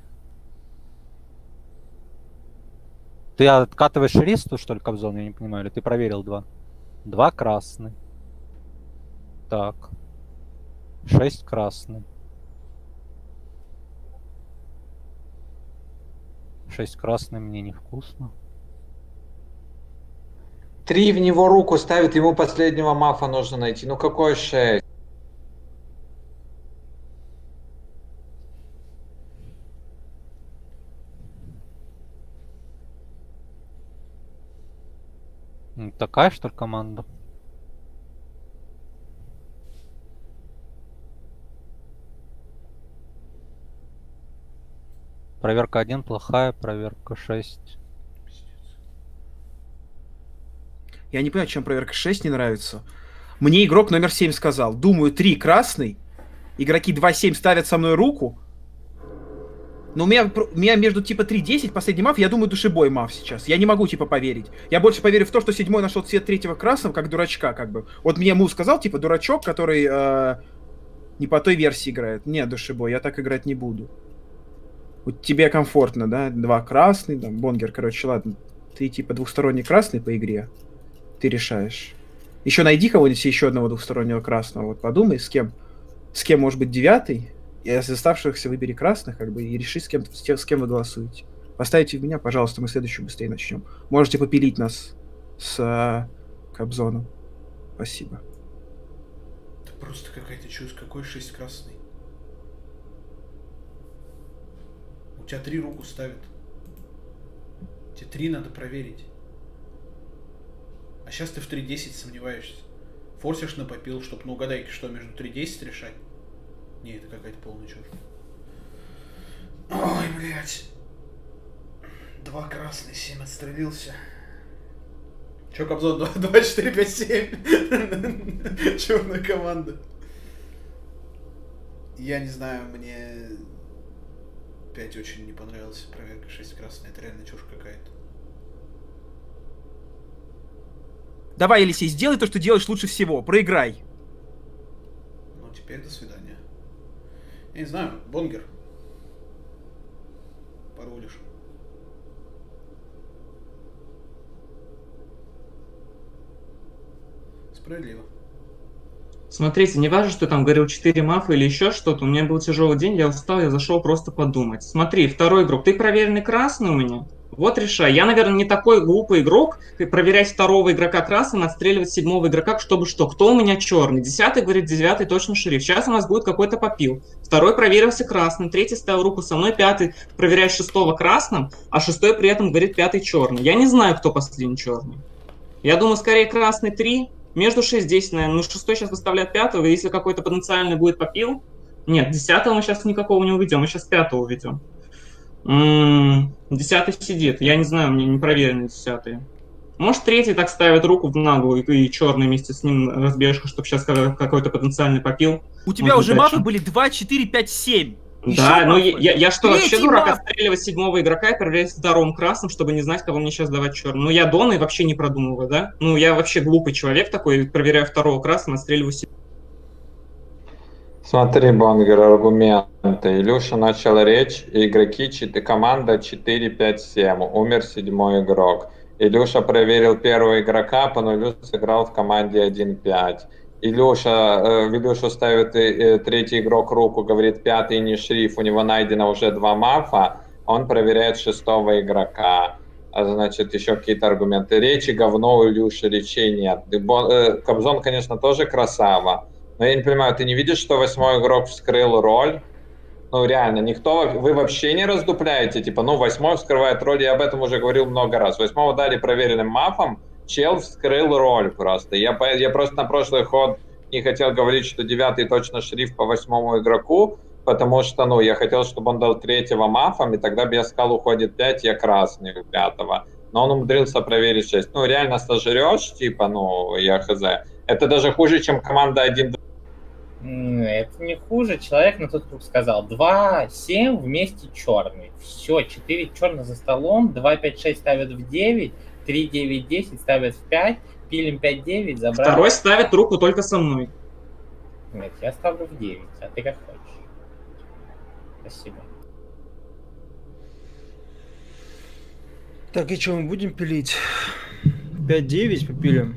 Ты откатываешь ресту, что ли, Кобзон? Я не понимаю, или ты проверил 2? 2 красный. Так. 6 красный. 6 красный мне невкусно. 3 в него руку ставит, ему последнего мафа нужно найти. Ну какой 6? Такая, что ли, команда? Проверка 1 плохая, проверка 6. Я не понимаю, чем проверка 6 не нравится. Мне игрок номер 7 сказал. Думаю, 3 красный. Игроки 2-7 ставят со мной руку. Но у меня между типа 3-10 последний маф, я думаю, душебой маф сейчас. Я не могу типа поверить. Я больше поверю в то, что 7-й нашел цвет 3-го красным, как дурачка, как бы. Вот мне Му сказал, типа, дурачок, который не по той версии играет. Не, душебой, я так играть не буду. Вот тебе комфортно, да? Два красный, там, Бонгер, короче, ладно. Ты типа двухсторонний красный по игре. Ты решаешь. Еще найди кого-нибудь, еще одного двухстороннего красного. Вот подумай, с кем может быть девятый. И из оставшихся выбери красных, как бы, и реши, с кем вы голосуете. Поставите в меня, пожалуйста, мы следующую быстрее начнем. Можете попилить нас с Кобзоном. Спасибо. Это просто какая-то чушь. Какой 6 красный? У тебя 3 руку ставят. Тебе 3 надо проверить. А сейчас ты в 3.10 сомневаешься. Форсишь на попил, чтобы на угадайке что, между 3.10 решать? Не, это какая-то полная чушь. Ой, блядь. 2 красный, 7 отстрелился. Че, Кобзон, 2, 4, 5, 7. Черная команда. Я не знаю, мне 5 очень не понравилась проверка, 6 красный. Это реально чушь какая-то. Давай, Елисей, сделай то, что делаешь лучше всего. Проиграй. Ну, теперь до свидания. Я не знаю, Бонгер. Порулишь. Справедливо. Смотрите, не важно, что там говорил 4 мафа или еще что-то. У меня был тяжелый день, я устал, я зашел просто подумать. Смотри, второй игрок. Ты проверенный красный у меня? Вот решай. Я, наверное, не такой глупый игрок, проверять второго игрока красным, отстреливать седьмого игрока, чтобы что. Кто у меня черный? 10-й, говорит, 9-й точно шериф. Сейчас у нас будет какой-то попил. 2-й проверился красным, 3-й ставил руку со мной, 5-й проверяет 6-го красным, а 6-й при этом говорит 5-й черный. Я не знаю, кто последний черный. Я думаю, скорее красный 3. Между 6-10, наверное. Ну, 6 сейчас выставляет 5-го, и если какой-то потенциальный будет попил... Нет, 10-го мы сейчас никакого не уведем, мы сейчас 5-го уведем. 10-й сидит, я не знаю, мне не проверены 10-е. Может, 3-й так ставит руку в наглую, и черный вместе с ним разбежка, чтобы сейчас какой-то потенциальный попил. У тебя уже мапы были 2, 4, 5, 7. Да, но я что, вообще дурак отстреливать 7-го игрока и проверять 2-м красным, чтобы не знать, кого мне сейчас давать черным. Ну, я Дон и вообще не продумываю, да? Ну, я вообще глупый человек такой, проверяю 2-го красным, отстреливаю 7. Смотри, Бонгер, аргументы. Илюша начал речь, игроки, команда 4-5-7, умер 7-й игрок. Илюша проверил 1-го игрока, по нулю сыграл в команде 1-5. Илюша ставит 3-й игрок руку, говорит 5-й не шриф, у него найдено уже 2 мафа, он проверяет 6-го игрока. А значит, еще какие-то аргументы. Речи говно, у Илюши речей нет. Кобзон, конечно, тоже красава, но я не понимаю, ты не видишь, что 8-й игрок вскрыл роль? Ну реально, вы вообще не раздупляете, типа, ну 8-й вскрывает роль, я об этом уже говорил много раз. 8-го дали проверенным мафом, чел вскрыл роль просто. Я просто на прошлый ход не хотел говорить, что 9-й точно шриф по 8-му игроку, потому что, ну, я хотел, чтобы он дал 3-го мафом, и тогда бы я сказал, уходит 5, я красный у 5-го. Но он умудрился проверить 6. Ну, реально сожрешь, типа, ну, я хз. Это даже хуже, чем команда 1-2. Это не хуже, человек на тот круг сказал. 2-7 вместе черный. Все, 4 черных за столом, 2-5-6 ставят в 9. 3-9-10 ставят в 5, пилим 5-9, забрали. 2-й ставит руку только со мной. Нет, я ставлю в 9, а ты как хочешь. Спасибо. Так, и что, мы будем пилить? 5-9 попилим.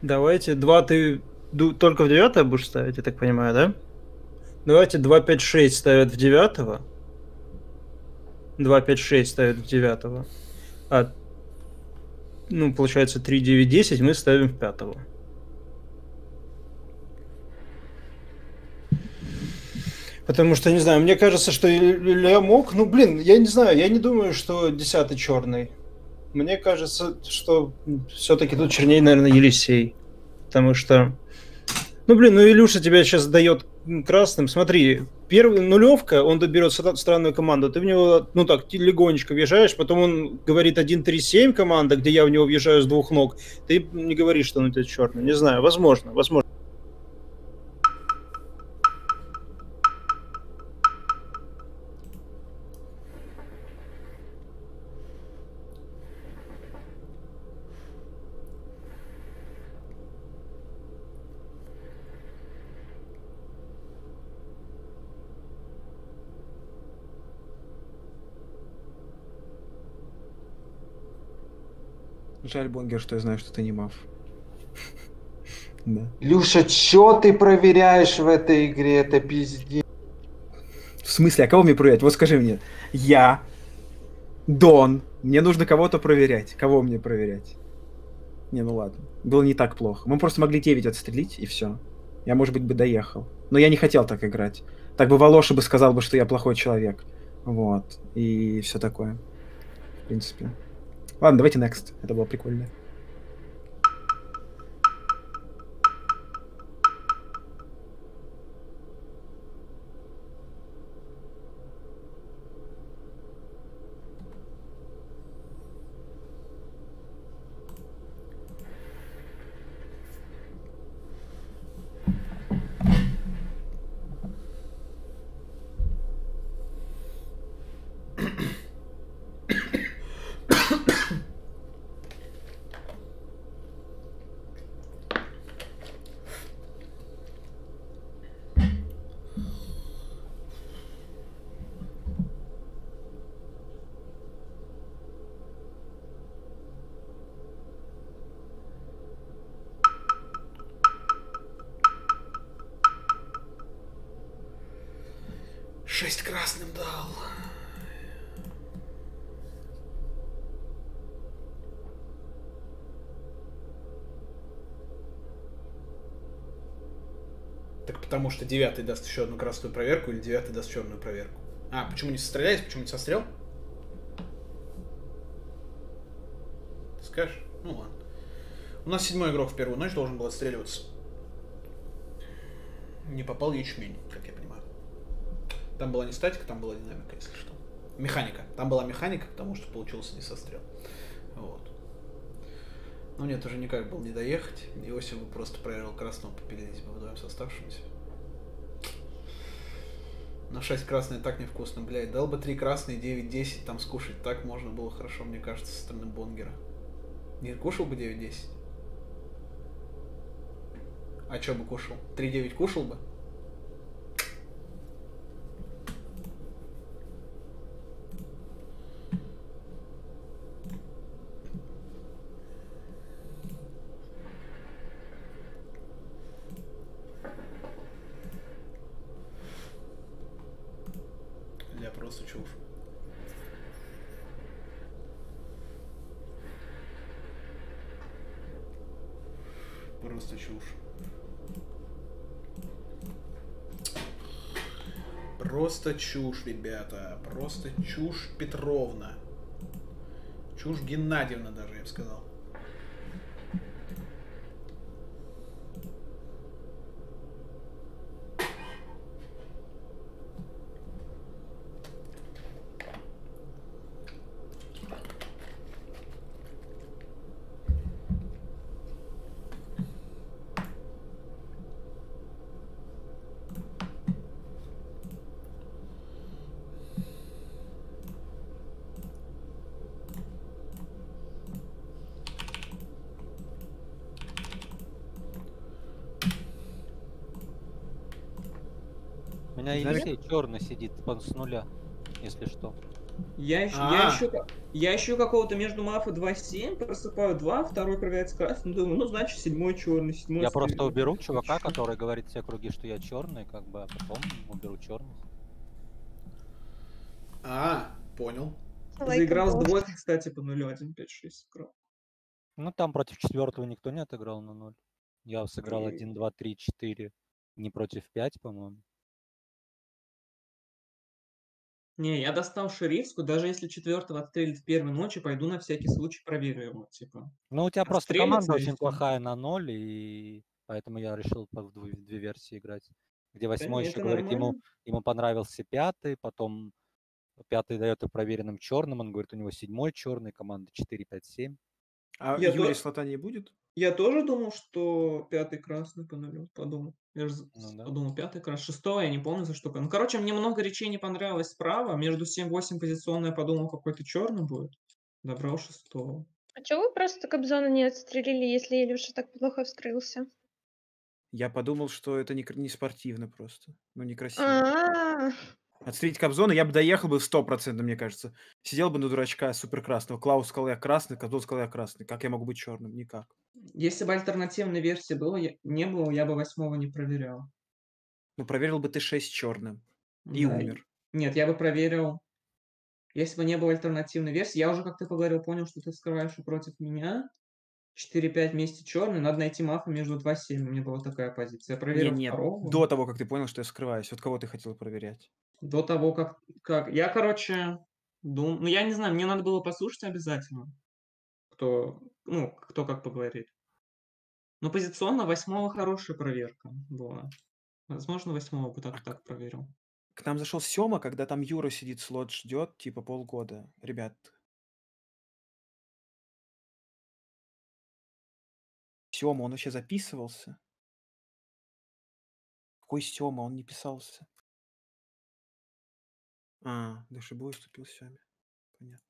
Давайте, 2 ты только в 9 будешь ставить, я так понимаю, да? Давайте 2-5-6 ставят в 9-го. 2-5-6 ставят в 9-го. А, ну, получается, 3-9-10 мы ставим в 5-го. Потому что, не знаю, мне кажется, что Илья мог... Ну, блин, я не знаю, я не думаю, что 10-й черный. Мне кажется, что все-таки тут черней, наверное, Елисей. Потому что... Ну, блин, ну Илюша тебя сейчас дает красным. Смотри, первый нулевка, он доберет странную команду. Ты в него, ну так, легонечко въезжаешь, потом он говорит 1-3-7 команда, где я в него въезжаю с 2 ног. Ты не говоришь, что он у тебя черный. Не знаю, возможно, возможно. Жаль, Бонгер, что я знаю, что ты не мав. Да. Илюша, чё ты проверяешь в этой игре? Это пиздец. В смысле, а кого мне проверять? Вот скажи мне. Я, Дон, мне нужно кого-то проверять. Кого мне проверять? Не, ну ладно. Было не так плохо. Мы просто могли 9 отстрелить, и все. Я, может быть, бы доехал. Но я не хотел так играть. Так бы Волоша бы сказал бы, что я плохой человек. Вот. И все такое. В принципе. Ладно, давайте next. Это было прикольно. Потому что 9 даст еще одну красную проверку или 9 даст черную проверку. А, почему не состреляюсь? Почему не сострел? Ты скажешь? Ну ладно. У нас 7-й игрок в первую ночь должен был отстреливаться. Не попал ячмень, как я понимаю. Там была не статика, там была динамика, если что. Механика. Там была механика, потому что получился не сострел. Вот. Но мне тоже никак было не доехать. Иосиф бы просто проверил красного, попилились бы вдвоем с оставшимся. На 6 красные так невкусно, блядь. Дал бы 3 красные, 9-10, там скушать так можно было хорошо, мне кажется, со стороны Бонгера. Не кушал бы 9-10? А что бы кушал? 3-9 кушал бы? Просто чушь, ребята. Просто чушь Петровна. Чушь Геннадьевна даже, я бы сказал. Елисей черный сидит с нуля, если что. Я ищу какого-то между мафа 2-7, просыпаю 2, второй проверяется красным, думаю, ну значит 7-й черный, 7-й. Я просто уберу чувака, который говорит все круги, что я черный, как бы, а потом уберу черный. А, понял. Заиграл с двойкой, кстати, по нулю 1-5-6 играл. Ну там против 4-го никто не отыграл на 0. Я сыграл 1-2-3-4, не против 5, по-моему. Не, я достал шерифскую, даже если 4-го отстрелит в первой ночи, пойду на всякий случай проверю его, типа. Ну, у тебя просто команда очень плохая на 0, и поэтому я решил в две версии играть. Где 8-й еще говорит, ему понравился 5-й, потом 5-й дает и проверенным черным, он говорит, у него 7-й черный, команда 4-5-7. А Юрий слота не будет? Я тоже думал, что 5-й красный по нулю, подумал. Я же подумал, 5-й красный, 6-го я не помню за что. Ну, короче, мне много речей не понравилось справа. Между 7-8 позиционная подумал, какой-то черный будет. Добрал 6-го. А чего вы просто Кобзона не отстрелили, если Илюша так плохо вскрылся? Я подумал, что это не спортивно просто. Ну, некрасиво. Отстрелить Кобзона, я бы доехал бы в 100%, мне кажется. Сидел бы на дурачка суперкрасного. Клаус сказал, я красный, Кобзон сказал, я красный. Как я могу быть черным? Никак. Если бы альтернативной версии было, не было, я бы 8-го не проверял. Ну, проверил бы ты 6 черным. И да. Умер. Нет, я бы проверил... Если бы не было альтернативной версии, я уже, как ты поговорил, понял, что ты скрываешь против меня. 4-5 вместе черный, надо найти мафу между 2-7. У меня была такая позиция. Я проверил второго. До того, как ты понял, что я скрываюсь. Вот кого ты хотел проверять? До того, как... Я, короче, думал... Ну, я не знаю, мне надо было послушать обязательно, кто как поговорит. Но позиционно 8-го хорошая проверка была. Возможно, 8-го бы так проверил. К нам зашел Сёма, когда там Юра сидит, слот ждет, типа полгода. Ребят... Сёма, он вообще записывался? Какой Сёма? Он не писался. А, Душебой вступил Сёме. Понятно.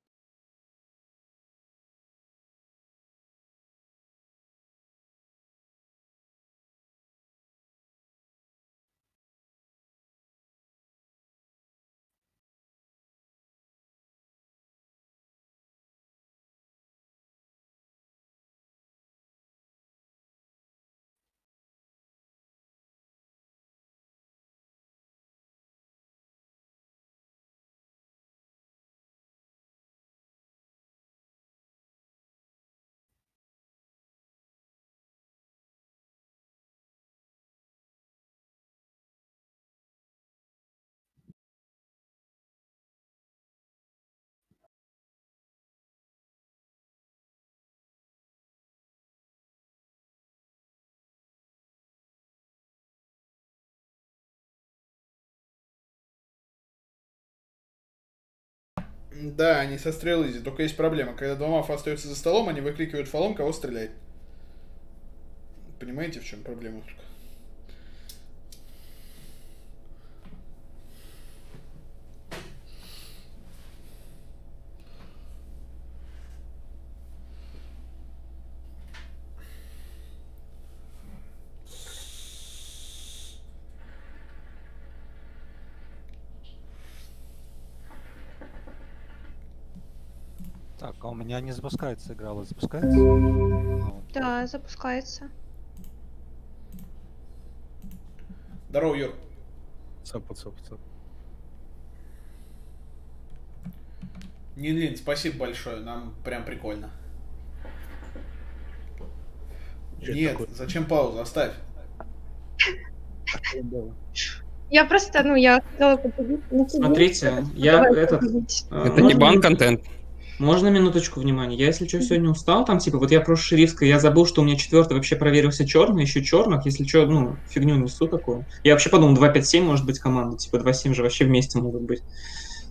Да, они со стрел изи, только есть проблема. Когда два мафа остаются за столом, они выкрикивают фолом, кого стрелять. Понимаете, в чем проблема только? У меня не запускается игра, вот запускается? Да, запускается. Здорово, Юр. Цап. Нинлин, спасибо большое, нам прям прикольно. Нет, зачем паузу, оставь. Я просто, я хотела победить. Смотрите, Это не бан-контент. Можно минуточку внимания? Я, если что, сегодня устал, там, типа, вот я прошу шерифка, я забыл, что у меня 4-й вообще проверился черный, еще черных, если что, фигню несу такую. Я вообще подумал, 2-5-7 может быть команда, типа, 2-7 же вообще вместе могут быть.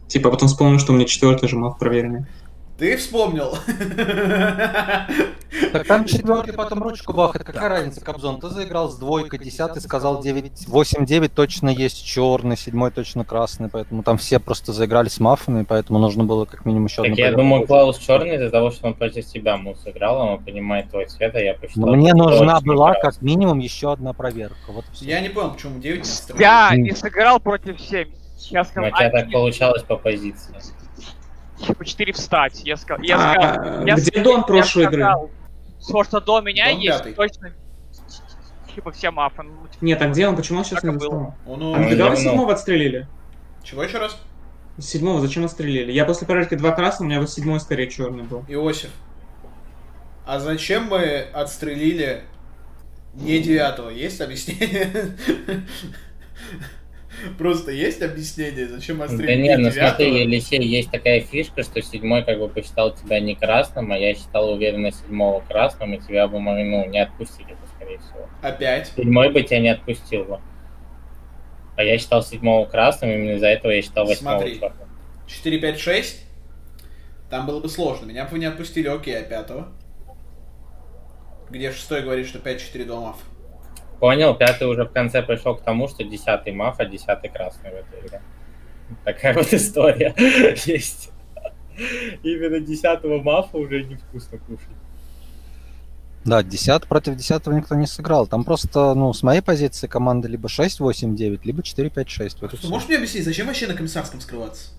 Типа, потом вспомнил, что у меня 4-й же мав проверенный. Ты вспомнил? Так там 4-й потом ручку бахает, какая разница, Кобзон? Ты заиграл с двойкой, 10-й сказал 8-9 точно есть черный, 7-й точно красный, поэтому там все просто заиграли с мафами, поэтому нужно было как минимум еще одну. Так я думаю, Клаус черный из-за того, что он против себя мол сыграл, он понимает твой цвет, а я посчитал... Мне нужна была как минимум еще одна проверка. Я не понял, почему 9 не сыграл. Я не сыграл против 7. Хотя так получалось по позиции. Типа 4 встать, я сказал. Где Дон прошлой игры? Потому что до меня есть точно типа все мафы. Нет, а где он? Почему он сейчас не встал? Когда 7-го отстрелили? Чего еще раз? 7-го зачем отстрелили? Я после проверки 2 красных, у меня 7-й скорее черный был. Иосиф, а зачем мы отстрелили не 9-го? Есть объяснение? Просто есть объяснение, зачем отстрелить? Да нет, ну смотри, Елисей, есть такая фишка, что 7-й как бы посчитал тебя не красным, а я считал уверенно 7-го красным, и тебя бы, не отпустили бы, скорее всего. Опять? 7-й бы тебя не отпустил бы. А я считал 7-го красным, именно из-за этого я считал 8-го красным. Смотри, 4-5-6, там было бы сложно, меня бы не отпустили, окей, а 5-го? Где 6-й говорит, что 5-4 домов? Понял, 5-й уже в конце пришел к тому, что 10-й маф, а 10-й красный в этой игре. Такая вот история есть. Именно 10-го мафа уже невкусно кушать. Да, 10 против 10 никто не сыграл. Там просто, ну, с моей позиции команда либо 6-8-9, либо 4-5-6. Вот можешь мне объяснить, зачем вообще на комиссарском скрываться?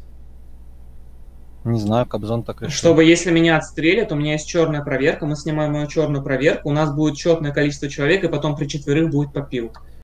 Не знаю, Кобзон так решил. Чтобы если меня отстрелят, у меня есть черная проверка, мы снимаем мою черную проверку, у нас будет четное количество человек, и потом при четверых будет попил.